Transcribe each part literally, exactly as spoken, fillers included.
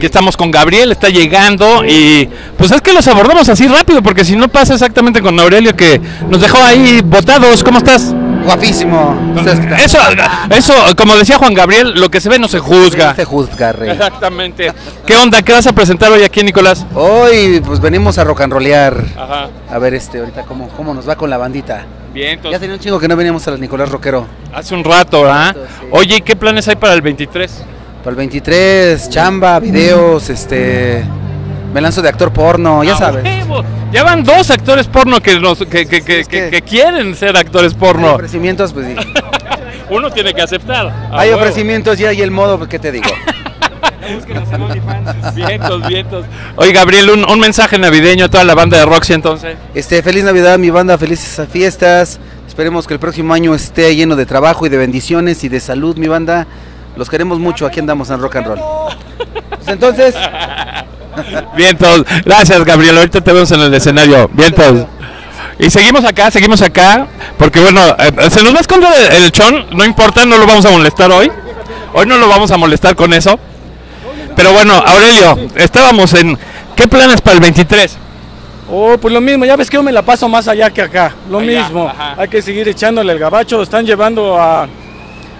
Aquí estamos con Gabriel, está llegando y pues es que los abordamos así rápido porque si no pasa exactamente con Aurelio que nos dejó ahí botados. ¿Cómo estás? Guapísimo. Eso, eso, como decía Juan Gabriel, lo que se ve no se juzga. No se juzga, rey. Exactamente. ¿Qué onda? ¿Qué vas a presentar hoy aquí, Nicolás? Hoy pues venimos a rock and rollear. Ajá. A ver este, ahorita cómo, cómo nos va con la bandita. Bien, entonces. Ya tenía un chingo que no veníamos a las Nicolás Rockero. Hace un rato, ¿verdad? Sí. Oye, ¿qué planes hay para el veintitrés? Para el veintitrés, chamba, videos, este... Me lanzo de actor porno, ya ah, sabes. Huevo. Ya van dos actores porno que, nos, que, que, que, que, que quieren ser actores porno. Hay ofrecimientos, pues sí. Uno tiene que aceptar. Ah, hay huevo. Ofrecimientos ya y el modo, ¿qué te digo? Vientos, vientos. Oye, Gabriel, un, un mensaje navideño a toda la banda de Roxy, entonces. Este, feliz Navidad, mi banda, felices fiestas. Esperemos que el próximo año esté lleno de trabajo y de bendiciones y de salud, mi banda. Los queremos mucho, aquí andamos en rock and roll. Pues entonces... Vientos, gracias Gabriel, ahorita te vemos en el escenario. Vientos. Y seguimos acá, seguimos acá, porque bueno, eh, se nos va a esconder el chon, no importa, no lo vamos a molestar hoy. Hoy no lo vamos a molestar con eso. Pero bueno, Aurelio, estábamos en... ¿Qué planes para el veintitrés? Oh, pues lo mismo, ya ves que yo me la paso más allá que acá. Lo allá, mismo, ajá. Hay que seguir echándole el gabacho, están llevando a...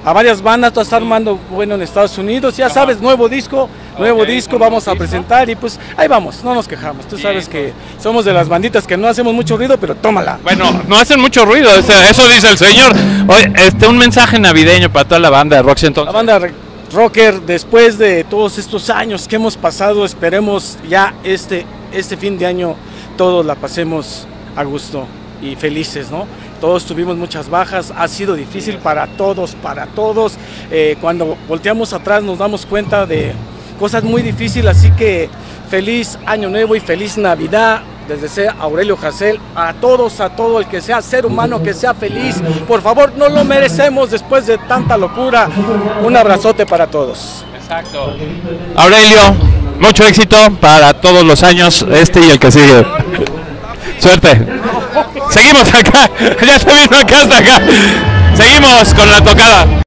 a varias bandas, todas están armando, bueno, en Estados Unidos, ya sabes, nuevo disco, nuevo okay, disco vamos a presentar y pues ahí vamos, no nos quejamos, tú sabes que somos de las banditas que no hacemos mucho ruido, pero tómala. Bueno, no hacen mucho ruido, eso dice el señor. Oye, este, un mensaje navideño para toda la banda de Roxy entonces. La banda rocker, después de todos estos años que hemos pasado, esperemos ya este, este fin de año todos la pasemos a gusto y felices, ¿no? Todos tuvimos muchas bajas, ha sido difícil para todos, para todos. Eh, cuando volteamos atrás nos damos cuenta de cosas muy difíciles, así que feliz año nuevo y feliz Navidad. Desde sea Aurelio Bravo, a todos, a todo el que sea ser humano, que sea feliz. Por favor, no lo merecemos después de tanta locura. Un abrazote para todos. Exacto. Aurelio, mucho éxito para todos los años, este y el que sigue. Suerte. Seguimos acá, ya está viendo acá hasta acá. Seguimos con la tocada.